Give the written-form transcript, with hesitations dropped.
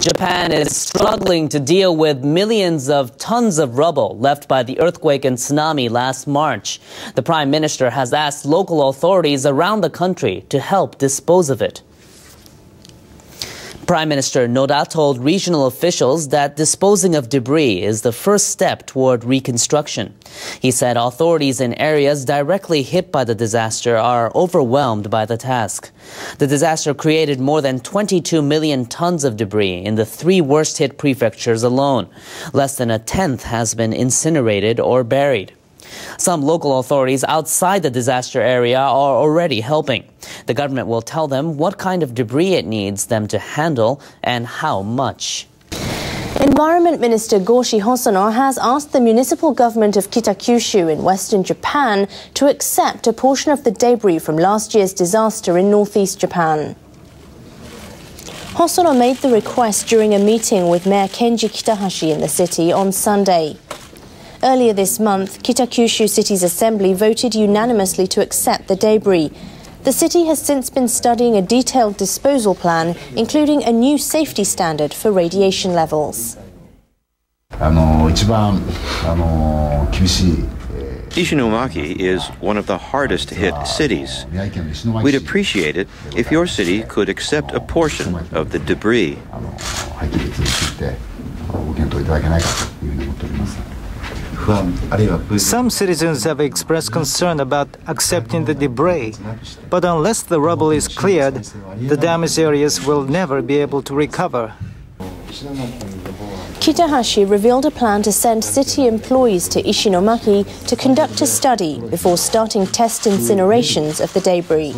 Japan is struggling to deal with millions of tons of rubble left by the earthquake and tsunami last March. The Prime Minister has asked local authorities around the country to help dispose of it. Prime Minister Noda told regional officials that disposing of debris is the first step toward reconstruction. He said authorities in areas directly hit by the disaster are overwhelmed by the task. The disaster created more than 22 million tons of debris in the three worst-hit prefectures alone. Less than a tenth has been incinerated or buried. Some local authorities outside the disaster area are already helping. The government will tell them what kind of debris it needs them to handle and how much. Environment Minister Goshi Hosono has asked the municipal government of Kitakyushu in western Japan to accept a portion of the debris from last year's disaster in northeast Japan. Hosono made the request during a meeting with Mayor Kenji Kitahashi in the city on Sunday. Earlier this month, Kitakyushu City's Assembly voted unanimously to accept the debris. The city has since been studying a detailed disposal plan, including a new safety standard for radiation levels. Ishinomaki is one of the hardest-hit cities. We'd appreciate it if your city could accept a portion of the debris. Some citizens have expressed concern about accepting the debris, but unless the rubble is cleared, the damaged areas will never be able to recover. Kitahashi revealed a plan to send city employees to Ishinomaki to conduct a study before starting test incinerations of the debris.